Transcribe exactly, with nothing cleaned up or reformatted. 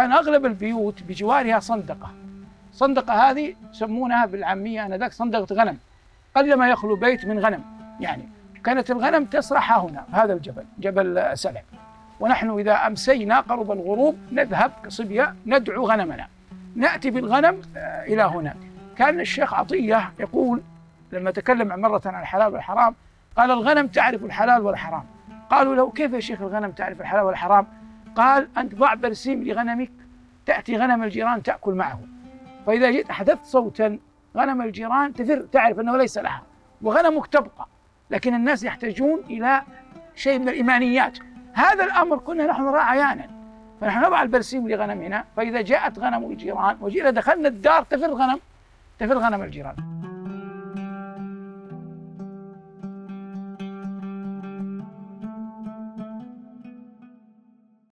كان اغلب البيوت بجوارها صندقه. صندقه هذه يسمونها بالعاميه انذاك صندقه غنم. قل ما يخلو بيت من غنم يعني. كانت الغنم تسرح هنا في هذا الجبل، جبل سلع. ونحن اذا امسينا قرب الغروب نذهب كصبيه ندعو غنمنا. ناتي بالغنم الى هنا. كان الشيخ عطيه يقول لما تكلم عن مره عن الحلال والحرام قال الغنم تعرف الحلال والحرام. قالوا له كيف يا شيخ الغنم تعرف الحلال والحرام؟ قال أنت ضع برسيم لغنمك تأتي غنم الجيران تأكل معه، فإذا جئت أحدثت صوتا غنم الجيران تفر تعرف أنه ليس لها وغنمك تبقى. لكن الناس يحتاجون إلى شيء من الإيمانيات. هذا الأمر كنا نحن نراه عيانا، فنحن نضع البرسيم لغنمنا، فإذا جاءت غنم الجيران وجئنا دخلنا الدار تفر غنم تفر غنم الجيران.